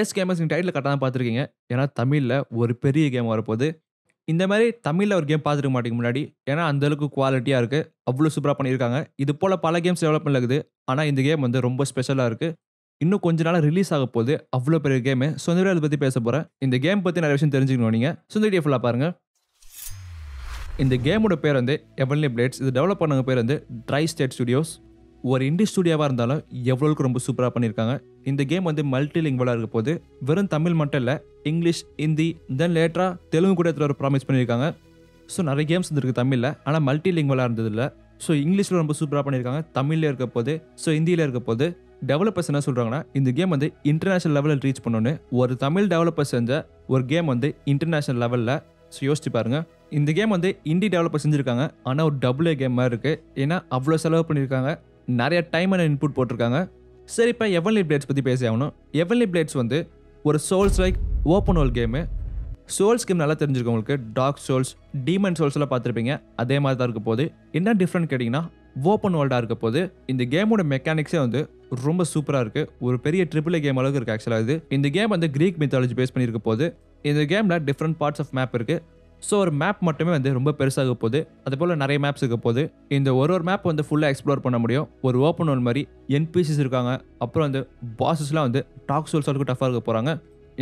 S gamers நீங்கள் title கரெக்டாக தான் பார்த்துருக்கீங்க. ஏன்னா தமிழில் ஒரு பெரிய கேம் வரப்போகுது. இந்த மாதிரி தமிழில் ஒரு கேம் பார்த்துருக்க மாட்டேங்க முன்னாடி, ஏன்னா அந்தளவுக்கு குவாலிட்டியாக இருக்குது, அவ்வளோ சூப்பராக பண்ணியிருக்காங்க. இது போல் பல கேம்ஸ் டெவலப்மெண்ட் இருக்குது, ஆனால் இந்த கேம் வந்து ரொம்ப ஸ்பெஷலாக இருக்குது. இன்னும் கொஞ்ச நாள் ரிலீஸ் ஆக போகுது, அவ்வளோ பெரிய கேமு. ஸோ இந்த வீடியோ அதை பற்றி பேச போகிறேன். இந்த கேம் பற்றி நிறைய விஷயம் தெரிஞ்சுக்கணும் நீங்கள், ஸோ இந்த வீடியோ ஃபுல்லாக பாருங்கள். இந்த கேமோட பேர் வந்து எவன்லி பிளேட்ஸ். இது டெவலப் பண்ணவங்க பேர் வந்து ட்ரை ஸ்டேட் ஸ்டுடியோஸ். ஒரு இண்டி ஸ்டுடியோவாக இருந்தாலும் எவ்வளோக்கு ரொம்ப சூப்பராக பண்ணியிருக்காங்க. இந்த கேம் வந்து மல்டிலிங்குவலாக இருக்க போது, வெறும் தமிழ் மட்டும் இல்லை, இங்கிலீஷ், ஹிந்தி, தென் லேட்டராக தெலுங்கு கூட இதில் ஒரு ப்ராமிஸ் பண்ணியிருக்காங்க. ஸோ நிறைய கேம்ஸ் இருந்திருக்கு தமிழில், ஆனால் மல்டிலிங்குவலாக இருந்ததில்லை. ஸோ இங்கிலீஷில் ரொம்ப சூப்பராக பண்ணியிருக்காங்க, தமிழில் இருக்க போது, ஸோ ஹிந்தியில் இருக்க போது. டெவலப்பர்ஸ் என்ன சொல்கிறாங்கன்னா, இந்த கேம் வந்து இன்டர்நேஷ்னல் லெவலில் ரீச் பண்ணணுன்னு. ஒரு தமிழ் டெவலப்பர் செஞ்ச ஒரு கேம் வந்து இன்டர்நேஷ்னல் லெவலில், ஸோ யோசிச்சு பாருங்கள். இந்த கேம் வந்து இண்டி டெவலப்பர் செஞ்சுருக்காங்க, ஆனால் ஒரு டபுள்ஏ கேம் மாதிரி இருக்குது. ஏன்னா அவ்வளோ செலவு பண்ணியிருக்காங்க, நிறைய டைம் அண்ட் இன்புட் போட்டிருக்காங்க. சரி, இப்போ எவன்லி பிளேட்ஸ் பற்றி பேசி ஆகணும். எவன்லி பிளேட்ஸ் வந்து ஒரு souls like open world game. Souls game நல்லா தெரிஞ்சிருக்கோம் உங்களுக்கு, டார்க் சோல்ஸ், டீமன் சோல்ஸ்லாம் பார்த்துருப்பீங்க. அதே மாதிரி தான் இருக்க போது. என்ன டிஃப்ரெண்ட் கேட்டிங்கன்னா, ஓப்பன் வேர்ல்டாக இருக்க போது. இந்த கேமோட மெக்கானிக்ஸே வந்து ரொம்ப சூப்பராக இருக்குது, ஒரு பெரிய ட்ரிபிள் ஏ கேம் அளவுக்கு இருக்குது. ஆக்சுவலாக இது இந்த கேம் வந்து கிரீக் மித்தாலஜி பேஸ் பண்ணியிருக்க போது. இந்த கேமில் டிஃப்ரெண்ட் பார்ட்ஸ் ஆஃப் மேப் இருக்குது. ஸோ ஒரு மேப் மட்டுமே வந்து ரொம்ப பெருசாக போகுது, அதுபோல் நிறைய மேப்ஸ் இருக்க போகுது. இந்த ஒரு ஒரு மேப் வந்து ஃபுல்லாக எக்ஸ்ப்ளோர் பண்ண முடியும். ஒரு ஓப்பன் வேர்ல்ட் மாதிரி NPCs இருக்காங்க, அப்புறம் வந்து பாஸஸ்லாம் வந்து டார்க் சோல்ஸ் அளவுக்கு டஃபாக இருக்க போகிறாங்க.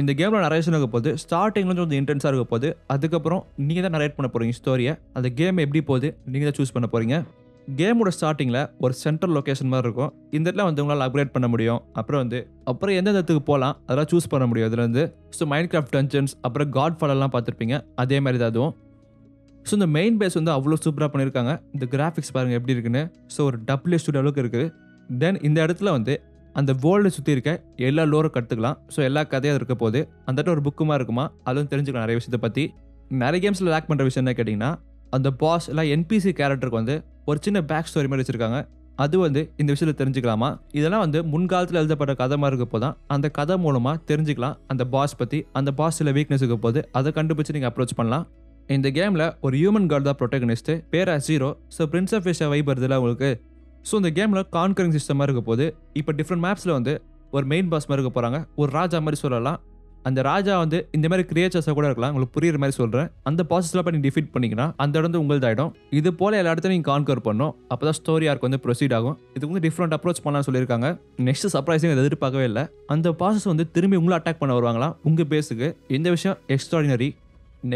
இந்த கேமில் நரேஷன் இருக்க போகுது, ஸ்டார்டிங்லேருந்து கொஞ்சம் இன்டென்ஸாக இருக்க போகுது. அதுக்கப்புறம் நீங்கள் தான் நரேட் பண்ண போகிறீங்க ஸ்டோரியை, அந்த கேம் எப்படி போகுது நீங்கள் தான் சூஸ் பண்ண போகிறீங்க. கேமோட ஸ்டார்டிங்கில் ஒரு சென்ட்ரல் லொக்கேஷன் மாதிரி இருக்கும். இந்த இடத்துல வந்து உங்களால் அப்கிரேட் பண்ண முடியும், அப்புறம் எந்த இடத்துக்கு போகலாம் அதெல்லாம் சூஸ் பண்ண முடியும் இதுலேருந்து. ஸோ மைன்கிராஃப்ட் டஞ்சன்ஸ், அப்புறம் காட்ஃபாலெல்லாம் பார்த்துருப்பீங்க, அதே மாதிரி தான் அதுவும். ஸோ இந்த மெயின் பேஸ் வந்து அவ்வளோ சூப்பராக பண்ணியிருக்காங்க. இந்த கிராஃபிக்ஸ் பாருங்கள் எப்படி இருக்குன்னு. ஸோ ஒரு டபுள்ஏ ஸ்டுடியோ அளவுக்கு இருக்குது. தென் இந்த இடத்துல வந்து அந்த வேர்ல்டை சுற்றி இருக்க எல்லா லோரும் கற்றுக்கலாம். ஸோ எல்லா கதையாக இருக்க போது. அந்த இடத்துல ஒரு புக்குமா இருக்குமா, அதுவும் தெரிஞ்சுக்கலாம் நிறைய விஷயத்தை பற்றி. நிறைய கேம்ஸில் லேக் பண்ணுற விஷயம் என்ன கேட்டிங்கன்னா, அந்த பாஸ் எல்லாம் NPC கேரக்டருக்கு வந்து ஒரு சின்ன பேக் ஸ்டோரி மாதிரி வச்சுருக்காங்க. அது வந்து இந்த விஷயத்தில் தெரிஞ்சுக்கலாமா, இதெல்லாம் வந்து முன்காலத்தில் எழுதப்பட்ட கதை மாதிரி இருக்கப்போ தான் அந்த கதை மூலமாக தெரிஞ்சுக்கலாம். அந்த பாஸ் பற்றி, அந்த பாஸில் வீக்னஸ் இருக்க போது, அதை கண்டுபிடிச்சி நீங்கள் அப்ரோச் பண்ணலாம். இந்த கேமில் ஒரு ஹியூமன் கார்டு தான் ப்ரொட்டகனிஸ்ட்டு, பேரா zero. So prince of Asia vibe வருதுல உங்களுக்கு. ஸோ இந்த கேமில் கான்கரிங் சிஸ்டமாக இருக்க போது. இப்போ டிஃப்ரெண்ட் மேப்ஸில் வந்து ஒரு மெயின் பாஸ் மாதிரி இருக்க போகிறாங்க, ஒரு ராஜா மாதிரி சொல்லலாம். அந்த ராஜா வந்து இந்த மாதிரி கிரியேச்சர்ஸாக கூட இருக்கலாம், உங்களுக்கு புரியுற மாதிரி சொல்கிறேன். அந்த ப்ராசஸ்லாம் பண்ணி டிஃபீட் பண்ணிங்கன்னா அந்த இடம் உங்களுதாயிடும். இது போல் எல்லா இடத்தையும் நீங்கள் கான்கர் பண்ணணும், அப்போ தான் ஸ்டோரி ஆர்க் வந்து ப்ரொசீட் ஆகும். இதுக்கு வந்து டிஃப்ரெண்ட் அப்ரோச் பண்ணலாம்னு சொல்லியிருக்காங்க. நெக்ஸ்ட் சர்ப்ரைஸிங் அதை எதிர்பார்க்கவே இல்லை. அந்த ப்ராசஸ் வந்து திரும்பி உங்களை அட்டாக் பண்ண வருவாங்களாம் உங்கள் பேஸுக்கு. இந்த விஷயம் எக்ஸ்ட்ராடினரி.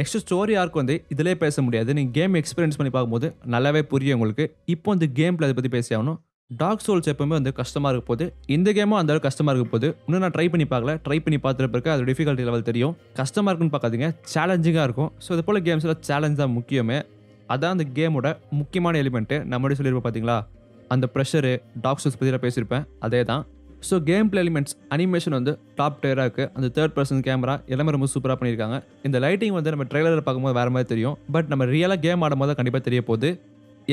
நெக்ஸ்ட் ஸ்டோரி ஆர்க் வந்து இதிலே பேச முடியாது, நீங்கள் கேம் எக்ஸ்பீரியன்ஸ் பண்ணி பார்க்கும்போது நல்லாவே புரியும் உங்களுக்கு. இப்போ வந்து கேமில் அதை பற்றி பேசி ஆகணும். டார்க் சோல்ஸ் எப்பவுமே வந்து கஷ்டமாக இருக்க போது. இந்த கேமும் அந்த அளவுக்கு கஷ்டமாக இருக்க போது. இன்னும் நான் ட்ரை பண்ணி பார்க்கல, ட்ரை பண்ணி பார்த்துருப்பேருக்கு அது டிஃபிகல்ட்டி லெவல் தெரியும். கஷ்டமாக இருக்குன்னு பார்க்காதீங்க, சேலஞ்சிங்காக இருக்கும். ஸோ இது போல் கேம்ஸில் சேலஞ்ச் தான் முக்கியமே, அதான் அந்த கேமோட முக்கியமான எலிமெண்ட்டு. நம்மளே சொல்லியிருப்போம் பார்த்தீங்களா, அந்த ப்ரெஷரு டார்க் சோல்ஸ் பற்றிலாம் பேசியிருப்பேன், அதே தான். So game play elements, animation வந்து டாப் டயராக இருக்குது. அந்த தேர்ட் பர்சன் கேமரா எல்லாமே ரொம்ப சூப்பராக பண்ணியிருக்காங்க. இந்த லைட்டிங் வந்து நம்ம ட்ரெய்லரில் பார்க்கும்போது வேறு மாதிரி தெரியும், பட் நம்ம ரியலாக கேம் ஆடும்போது தான் கண்டிப்பாக தெரிய போகுது.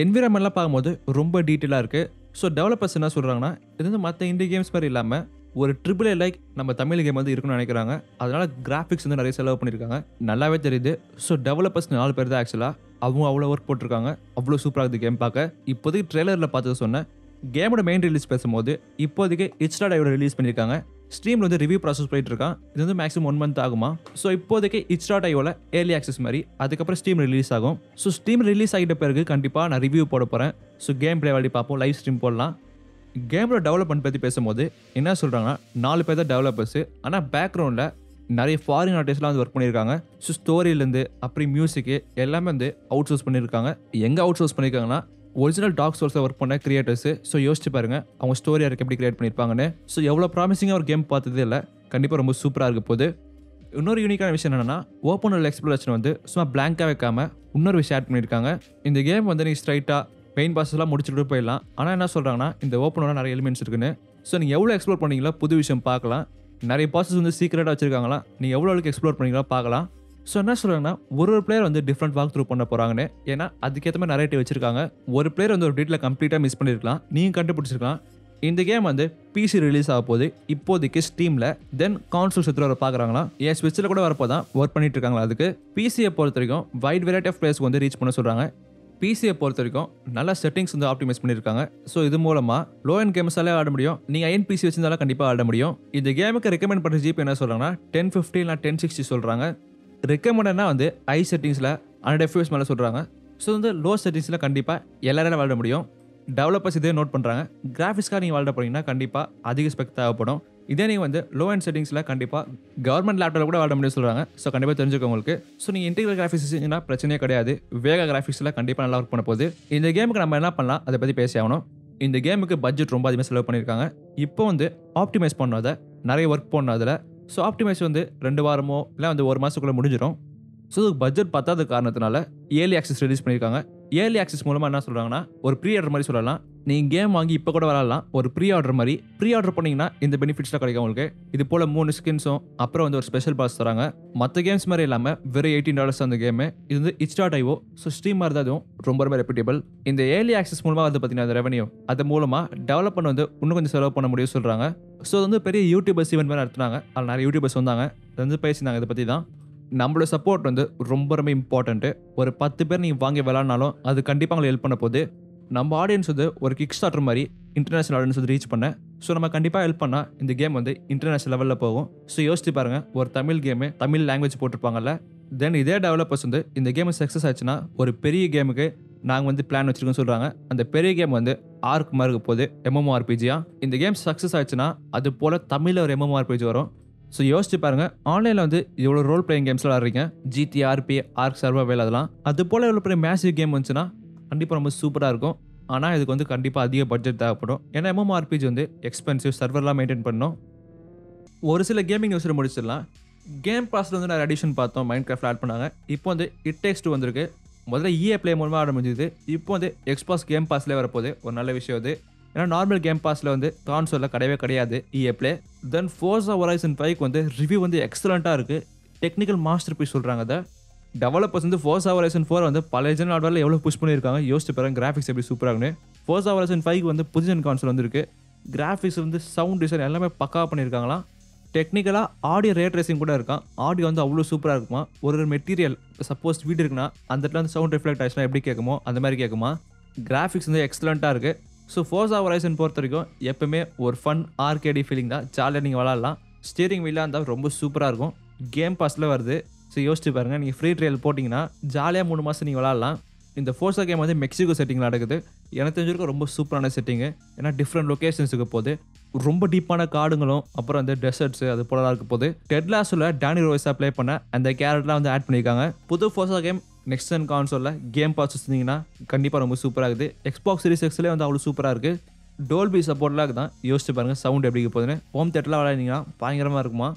என்விரான்மெண்ட்லாம் பார்க்கும்போது ரொம்ப டீட்டெயிலாக இருக்குது. ஸோ டெவலப்பர்ஸ் என்ன சொல்கிறாங்கன்னா, இது வந்து மற்ற இண்டிய கேம்ஸ் மாதிரி இல்லாமல் ஒரு ட்ரிபிள்ஏ லைக் நம்ம தமிழ் கேம் வந்து இருக்குன்னு நினைக்கிறாங்க. அதனால் கிராஃபிக்ஸ் வந்து நிறைய செலவு பண்ணியிருக்காங்க, நல்லாவே தெரியுது. ஸோ டெவலப்பர்ஸ் 4 பேர் தான் ஆக்சுவலாக, அவங்க அவ்வளோ ஒர்க் போட்டிருக்காங்க, அவ்வளோ சூப்பராக இருக்குது கேம் பார்க்க. இப்போதைக்கு ட்ரெய்லரில் பார்த்து சொன்னேன். கேமோட மெயின் ரிலீஸ் பேசும்போது இப்போதைக்கு itch.io ரிலீஸ் பண்ணியிருக்காங்க. ஸ்ட்ரீமில் வந்து ரிவ்யூ ப்ராசஸ் போயிட்டு இருக்கான். இது வந்து மேக்ஸிமம் 1 month ஆகுமா. ஸோ இப்போதைக்கு itch.ioவில் ஏர்லி ஆக்சஸ் மாதிரி, அதுக்கப்புறம் ஸ்ட்ரீம் ரிலீஸ் ஆகும். ஸோ ஸ்ட்ரீம் ரிலீஸ் ஆகிட்ட பிறகு கண்டிப்பாக நான் ரிவ்யூ போட போகிறேன். ஸோ கேம் பிளே வாடி பார்ப்போம், லைவ் ஸ்ட்ரீம் போடலாம். கேமோட டெவலப்மெண்ட் பற்றி பேசும்போது என்ன சொல்கிறாங்கன்னா, 4 பேர் தான் டெவலப்பர்ஸு, ஆனால் பேக்ரவுண்டில் நிறைய ஃபாரின் ஆர்டிஸ்ட்லாம் வந்து ஒர்க் பண்ணியிருக்காங்க. ஸோ ஸ்டோரியிலேருந்து அப்புறம் மியூசிக்கு எல்லாமே வந்து அவுட் சோர்ஸ் பண்ணியிருக்காங்க. எங்கே அவுட் சோர்ஸ் பண்ணியிருக்காங்கன்னா, ஒரிஜினல் டார்க் சோல்ஸில் ஒர்க் பண்ண கிரியேட்டர்ஸு. ஸோ யோசிச்சு பாருங்கள் அவங்க ஸ்டோரி ஆர்க் எப்படி கிரியேட் பண்ணியிருப்பாங்கன்னு. ஸோ எவ்வளோ ப்ராமிசிங்காக ஒரு கேம் பார்த்ததே இல்லை, கண்டிப்பாக ரொம்ப சூப்பராக இருக்க போகுது. இன்னொரு யூனிக்கான விஷயம் என்னென்னா, ஓப்பன் வேர்ல்ட் எக்ஸ்ப்ளோரேஷன் வந்து சும்மா பிளாங்காக வைக்காமல் இன்னொரு விஷயம் ஆட் பண்ணியிருக்காங்க. இந்த கேம் வந்து நீங்கள் ஸ்ட்ரைட்டாக மெயின் பாஸ்லாம் முடிச்சுட்டு போயிடலாம், ஆனால் என்ன சொல்கிறாங்கன்னா இந்த ஓப்பன் வேர்ல்ட் நிறைய எலிமெண்ட்ஸ் இருக்குன்னு. ஸோ நீங்கள் எவ்வளோ எக்ஸ்ப்ளோர் பண்ணிங்களா புது விஷயம் பார்க்கலாம். நிறைய பாஸஸ் வந்து சீக்கிரட்டாக வச்சுருக்காங்களா, நீங்கள் எவ்வளோ அளவுக்கு எக்ஸ்ப்ளோர் பண்ணிங்களா பார்க்கலாம். ஸோ என்ன சொல்கிறாங்கன்னா, ஒரு ஒரு பிளேயர் வந்து டிஃப்ரெண்ட் வாக் த்ரூ பண்ண போகிறாங்கன்னு. ஏன்னா அதுக்கேற்ற மாதிரி நிறைய வச்சுருக்காங்க. ஒரு பிளேயர் வந்து ஒரு டீட்டில் கம்ப்ளீட்டாக மிஸ் பண்ணியிருக்கலாம், நீங்கள் கண்டுபிடிச்சிருக்கலாம். இந்த கேம் வந்து PC ரிலீஸ் ஆக போது இப்போதைக்கு ஸ்டீமில், தென் கான்சோல்ஸ் எடுத்துகிட்டு வர பார்க்குறாங்களாம். என் ஸ்விட்சில் கூட வரப்போ தான் ஒர்க் பண்ணிட்டு இருக்காங்களா. அதுக்கு PCயை பொறுத்த வரைக்கும் வைட் வெரைட்டி ஆஃப் பிளேயர்ஸ்க்கு வந்து ரீச் பண்ண சொல்கிறாங்க. பிசியை பொறுத்த வரைக்கும் நல்லா செட்டிங்ஸ் வந்து ஆப்டிமைஸ் பண்ணியிருக்காங்க. ஸோ இது மூலமாக லோ அண்ட் கேம்ஸாலே ஆட முடியும். நீங்கள் ஐஎன் பிசி வச்சிருந்தாலும் கண்டிப்பாக ஆட முடியும். இந்த கேமுக்கு ரெக்கமெண்ட் பண்ணுற ஜிபி என்ன சொல்கிறாங்கன்னா 1050 இல்லைனா 1060 சொல்கிறாங்க. ரெக்கமெண்டட்னா வந்து ஐ செட்டிங்ஸில் 100 FPS மேலே சொல்கிறாங்க. ஸோ வந்து லோ செட்டிங்ஸில் கண்டிப்பாக எல்லாராலும் ஆட முடியும். டெவலப்பர்ஸ் இதே நோட் பண்ணுறாங்க. கிராஃபிக்ஸ்க்காக நீங்கள் வாழ போனீங்கன்னா கண்டிப்பாக அதிக ஸ்பெக்ட் தேவைப்படும். இதே நீங்கள் வந்து லோ அண்ட் செட்டிங்ஸில் கண்டிப்பாக கவர்மெண்ட் லேப்டாப்பில் கூட வாட முடியும்னு சொல்கிறாங்க. ஸோ கண்டிப்பாக தெரிஞ்சுக்கோங்க உங்களுக்கு. ஸோ நீங்கள் இன்டீரியர் கிராஃபிக்ஸ் செஞ்சிங்கன்னா பிரச்சனையே கிடையாது. வேக கிராஃபிக்ஸில் கண்டிப்பாக நல்லா ஒர்க் பண்ண போகுது. இந்த கேமுக்கு நம்ம என்ன பண்ணலாம் அதை பற்றி பேசி ஆகணும். இந்த கேமுக்கு பட்ஜெட் ரொம்ப அதிகமாக செலவு பண்ணியிருக்காங்க. இப்போ வந்து ஆப்டிமைஸ் பண்ணாத நிறைய ஒர்க் பண்ணணும் அதில். ஸோ ஆப்டிமைஸ் வந்து 2 வாரமோ இல்லை வந்து 1 மாதத்துக்குள்ளே முடிஞ்சிடும். ஸோ இதுக்கு பட்ஜெட் பத்தாத காரணத்தினால ஏர்லி ஆக்சஸ் ரிலீஸ் பண்ணியிருக்காங்க. ஏர்லி ஆக்சஸ் மூலமாக என்ன சொல்கிறாங்கன்னா ஒரு ப்ரீ ஆர்டர் மாதிரி சொல்லலாம். நீங்கள் கேம் வாங்கி இப்போ கூட விளாடலாம். ஒரு ப்ரீ ஆர்டர் மாதிரி பண்ணிங்கன்னா இந்த பெனிஃபிட்ஸ்லாம் கிடைக்கும் உங்களுக்கு. இது போல் 3 ஸ்கின்ஸும் அப்புறம் வந்து ஒரு ஸ்பெஷல் பாஸ் தராங்க. மற்ற கேம்ஸ் மாதிரி இல்லாமல் வெறும் $18 அந்த கேமு. இது வந்து itch.io. ஸோ ஸ்ட்ரீம் மாதிரி தான். அதுவும் ரொம்ப ரொம்ப ரெப்யூட்டபிள். இந்த ஏர்லி ஆக்சஸ் மூலமாக வந்து பார்த்தீங்கன்னா அந்த ரெவன்யூ அது மூலமாக டெவலப்மெண்ட் வந்து இன்னும் கொஞ்சம் செலவு பண்ண முடியும்னு சொல்கிறாங்க. ஸோ அது வந்து பெரிய யூடியூபர்ஸ் ஈவெண்ட் மாதிரி நடத்துனாங்க. அதில் நிறைய யூடியூபர்ஸ் வந்தாங்க. அது வந்து பேசினாங்க இதை பற்றி தான். நம்மளோட சப்போர்ட் வந்து ரொம்ப ரொம்ப இம்பார்ட்டண்ட்டு. ஒரு 10 பேர் நீங்கள் வாங்கி விளாட்னாலும் அது கண்டிப்பாக உங்களை ஹெல்ப் பண்ண போகுது. நம்ம ஆடியன்ஸ் வந்து ஒரு கிக் ஸ்டார்டர் மாதிரி இன்டர்நேஷ்னல் ஆடியன்ஸ் வந்து ரீச் பண்ண. ஸோ நம்ம கண்டிப்பாக ஹெல்ப் பண்ணால் இந்த கேம் வந்து இன்டர்நேஷ்னல் லெவலில் போகும். ஸோ யோசிச்சு பாருங்கள், ஒரு தமிழ் கேமு தமிழ் லாங்குவேஜ் போட்டிருப்பாங்கல்ல. தென் இதே டெவலப்பர்ஸ் வந்து இந்த கேமு சக்ஸஸ் ஆச்சுன்னா ஒரு பெரிய கேமுக்கு நாங்கள் வந்து பிளான் வச்சுருக்கோன்னு சொல்கிறாங்க. அந்த பெரிய கேம் வந்து ஆர்க் மாதிரி இருக்க போகுது, MMORPGயாக. இந்த கேம் சக்ஸஸ் ஆச்சுன்னா அது போல் தமிழில் ஒரு MMORPG வரும். ஸோ யோசிச்சு பாருங்கள், ஆன்லைனில் வந்து இவ்வளோ ரோல் பிளேயிங் கேம்ஸ்லாம் ஆடுறீங்க. ஜிடிஆர்பி, ஆர்க் சர்வைவல், அதெல்லாம் அது போல் இவ்வளோ பெரிய மேசிவ் கேம் வந்துச்சுன்னா கண்டிப்பாக ரொம்ப சூப்பராக இருக்கும். ஆனால் இதுக்கு வந்து கண்டிப்பாக அதிக பட்ஜெட் தேவைப்படும். ஏன்னா MMORPG வந்து எக்ஸ்பென்சிவ், சர்வர்லாம் மெயின்டைன் பண்ணணும். ஒரு சில கேமிங் யூஸில் முடிச்சிடலாம். கேம் பாஸில் வந்து நிறைய அடிஷன் பார்த்தோம், Minecraft ஆட் பண்ணாங்க. இப்போ வந்து இட் டேக்ஸ் 2 வந்திருக்கு. முதல்ல EA Play மூலமாக ஆட முடிஞ்சுது. இப்போ வந்து எக்ஸ்பாஸ் கேம் பாஸ்லேயே வரப்போகுது. ஒரு நல்ல விஷயம் அது. ஏன்னா நார்மல் கேம் பாஸில் வந்து கான்சோலில் கிடையவே கிடையாது EA Play. தென் Forza Horizon 5 வந்து ரிவ்யூ வந்து எக்ஸலண்ட்டாக இருக்குது. டெக்னிக்கல் மாஸ்டர் பீஸ் சொல்கிறாங்க அதை. டெவலப்பர்ஸ் வந்து Forza Horizon 4 வந்து பழைய ஜென் ஹார்ட்வேரில் எவ்வளோ புஷ் பண்ணியிருக்காங்க. யோசிச்சு பாருங்க கிராஃபிக்ஸ் எப்படி சூப்பராகுன்னு. Forza Horizon 5 வந்து புது ஜென் கான்சோல் வந்துருக்கு. கிராஃபிக்ஸ் வந்து சவுண்ட் டிசைன் எல்லாமே பக்காவாக பண்ணியிருக்காங்களாம். டெக்னிக்கலாக ஆடியோ ரேட் ரேசிங் கூட இருக்கான். ஆடியோ வந்து அவ்வளோ சூப்பராக இருக்குமா. ஒரு மெட்டீரியல் சப்போஸ் வீடு இருக்குன்னா அந்த இடத்துல வந்து சவுண்ட் ரிஃப்ளெக்ட் ஆச்சுன்னா எப்படி கேட்குமோ அந்த மாதிரி கேட்குமா. கிராஃபிக்ஸ் வந்து எக்ஸலண்ட்டாக இருக்குது. ஸோ Forza Horizon பொறுத்த வரைக்கும் எப்பவுமே ஒரு ஃபன் ஆர்கேடி ஃபீலிங் தான். ஜாலியாக நீங்கள் விளாட்லாம். ஸ்டீரிங் வீலாக இருந்தால் ரொம்ப சூப்பராக இருக்கும். கேம் பாஸில் வருது. ஸோ யோசிச்சு பாருங்கள், நீங்கள் ஃப்ரீ ட்ரையல் போட்டிங்கன்னா ஜாலியாக 3 மாதம் நீங்கள் விளாட்லாம். இந்த Forza கேம் வந்து மெக்சிகோ செட்டிங்கில் நடக்குது. எனக்கு தெரிஞ்சிருக்கும் ரொம்ப சூப்பரான செட்டிங்கு. ஏன்னா டிஃப்ரெண்ட் லொக்கேஷன்ஸுக்கு போகுது. ரொம்ப டீப்பான காடுங்களும் அப்புறம் அந்த டெசர்ட்ஸு அது போலலாம் இருக்க போகுது. டெட்லாஸில் டேனி ரோய்ஸாக ப்ளே பண்ண அந்த கேரக்டர்லாம் வந்து ஆட் பண்ணியிருக்காங்க. புது Forza கேம் நெக்ஸ்ட் ஜென் கான்சோலில் கேம் பாஸ் வச்சுருந்தீங்கன்னா கண்டிப்பாக ரொம்ப சூப்பராக இருக்குது. எக்ஸ்பாக்ஸ் சீரிஸ் எக்ஸ்லேயே வந்து அவ்வளோ சூப்பராக இருக்குது. டோல்பி சப்போர்ட்லாம் தான். யோசிச்சு பாருங்கள் சவுண்ட் எப்படி போகுதுன்னு. ஹோம் தேட்டர்லாம் விளையாடிங்கன்னா பயங்கரமாக இருக்குமா.